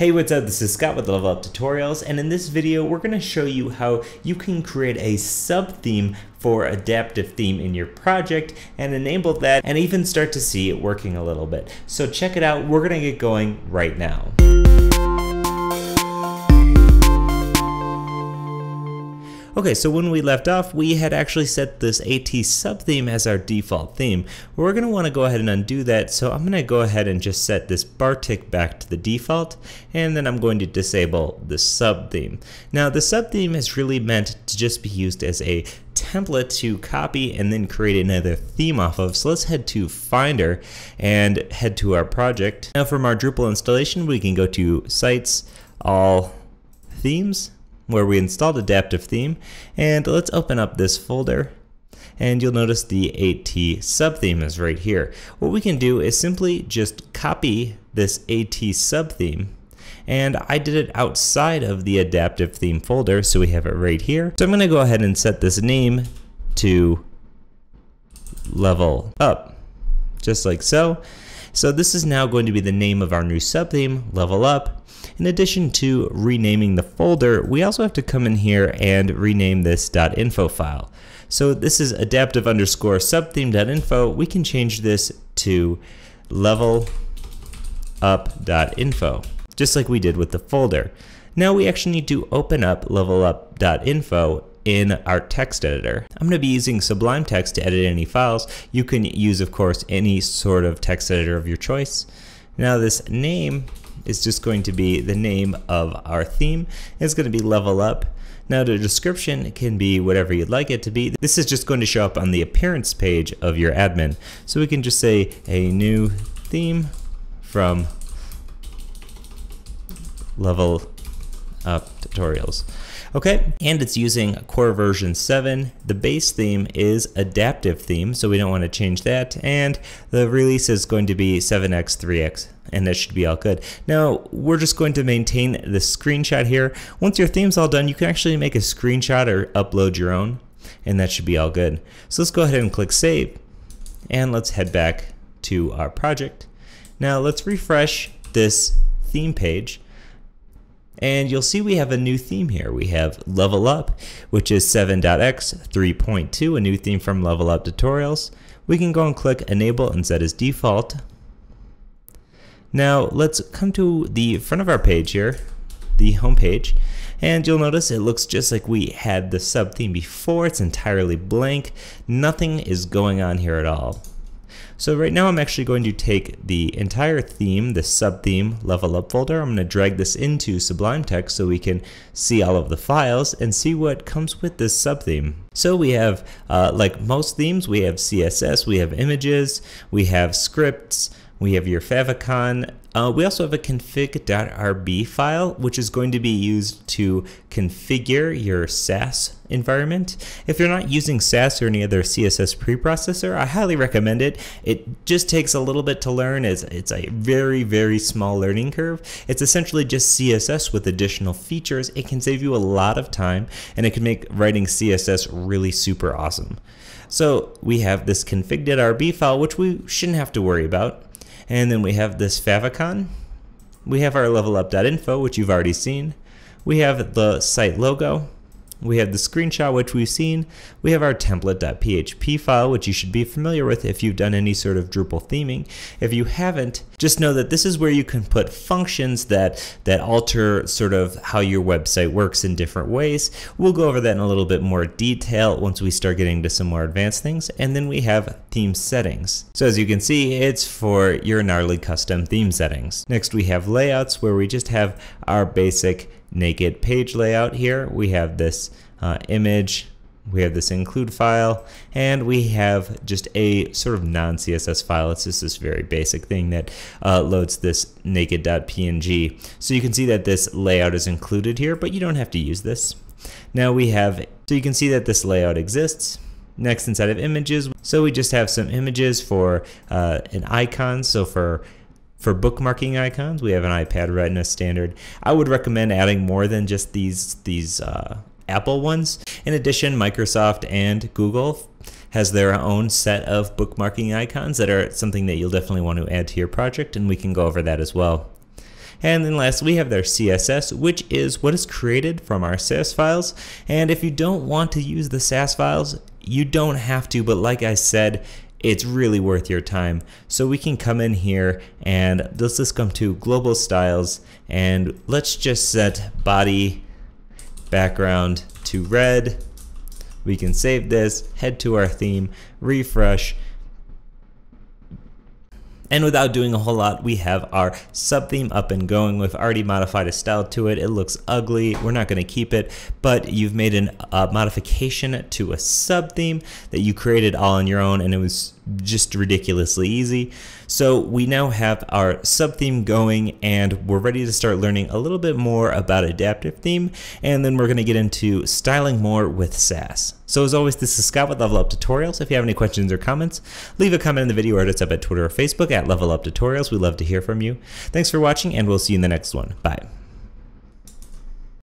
Hey, what's up? This is Scott with Level Up Tutorials, and in this video we're going to show you how you can create a sub-theme for Adaptive Theme in your project and enable that and even start to see it working a little bit. So check it out, we're going to get going right now. Okay, so when we left off, we had actually set this AT sub-theme as our default theme. We're going to want to go ahead and undo that, so I'm going to go ahead and just set this Bartik back to the default, and then I'm going to disable the sub-theme. Now, the sub-theme is really meant to just be used as a template to copy and then create another theme off of. So let's head to Finder and head to our project. Now, from our Drupal installation, we can go to Sites, All, Themes, where we installed Adaptive Theme, and let's open up this folder, and you'll notice the AT sub-theme is right here. What we can do is simply just copy this AT sub-theme, and I did it outside of the Adaptive Theme folder, so we have it right here. So I'm going to go ahead and set this name to Level Up, just like so. So this is now going to be the name of our new sub-theme, Level Up. In addition to renaming the folder, we also have to come in here and rename this .info file. So this is adaptive_subtheme.info. We can change this to levelup.info, just like we did with the folder. Now we actually need to open up levelup.info in our text editor. I'm going to be using Sublime Text to edit any files. You can use, of course, any sort of text editor of your choice. Now this name is just going to be the name of our theme. It's going to be Level Up. Now the description can be whatever you'd like it to be. This is just going to show up on the appearance page of your admin. So we can just say a new theme from Level Up Tutorials. Okay, and it's using core version 7. The base theme is Adaptive Theme, so we don't want to change that. And the release is going to be 7x, 3x, and that should be all good. Now, we're just going to maintain the screenshot here. Once your theme's all done, you can actually make a screenshot or upload your own, and that should be all good. So let's go ahead and click Save, and let's head back to our project. Now, let's refresh this theme page. And you'll see we have a new theme here. We have Level Up, which is 7.x 3.2, a new theme from Level Up Tutorials. We can go and click Enable and set as default. Now let's come to the front of our page here, the home page, and you'll notice it looks just like we had the sub theme before. It's entirely blank. Nothing is going on here at all. So right now I'm actually going to take the entire theme, the sub-theme Level Up folder. I'm going to drag this into Sublime Text so we can see all of the files and see what comes with this sub-theme. So we have, like most themes, we have CSS, we have images, we have scripts, we have your favicon. We also have a config.rb file, which is going to be used to configure your Sass environment. If you're not using Sass or any other CSS preprocessor, I highly recommend it. It just takes a little bit to learn. It's a very, very small learning curve. It's essentially just CSS with additional features. It can save you a lot of time, and it can make writing CSS really super awesome. So we have this config.rb file, which we shouldn't have to worry about. And then we have this favicon. We have our levelup.info, which you've already seen. We have the site logo. We have the screenshot, which we've seen. We have our template.php file, which you should be familiar with if you've done any sort of Drupal theming. If you haven't, just know that this is where you can put functions that alter sort of how your website works in different ways. We'll go over that in a little bit more detail once we start getting to some more advanced things. And then we have theme settings. So as you can see, it's for your gnarly custom theme settings. Next, we have layouts, where we just have our basic naked page layout here. We have this image, we have this include file, and we have just a sort of non-CSS file. It's just this very basic thing that loads this naked.png. So you can see that this layout is included here, but you don't have to use this. Now we have, so you can see that this layout exists. Next, inside of images, so we just have some images for an icon. So for bookmarking icons, we have an iPad Retina standard. I would recommend adding more than just these Apple ones. In addition, Microsoft and Google has their own set of bookmarking icons that are something that you'll definitely want to add to your project, and we can go over that as well. And then last, we have their CSS, which is what is created from our Sass files. And if you don't want to use the Sass files, you don't have to, but like I said, it's really worth your time. So we can come in here and let's just come to global styles and let's just set body background to red. We can save this, head to our theme, refresh. And without doing a whole lot, we have our sub-theme up and going. We've already modified a style to it. It looks ugly. We're not going to keep it, but you've made a modification to a sub-theme that you created all on your own, and it was just ridiculously easy. So we now have our sub-theme going, and we're ready to start learning a little bit more about Adaptive Theme, and then we're going to get into styling more with Sass. So as always, this is Scott with Level Up Tutorials. If you have any questions or comments, leave a comment in the video or hit us up at Twitter or Facebook at Level Up Tutorials. We'd love to hear from you. Thanks for watching, and we'll see you in the next one. Bye.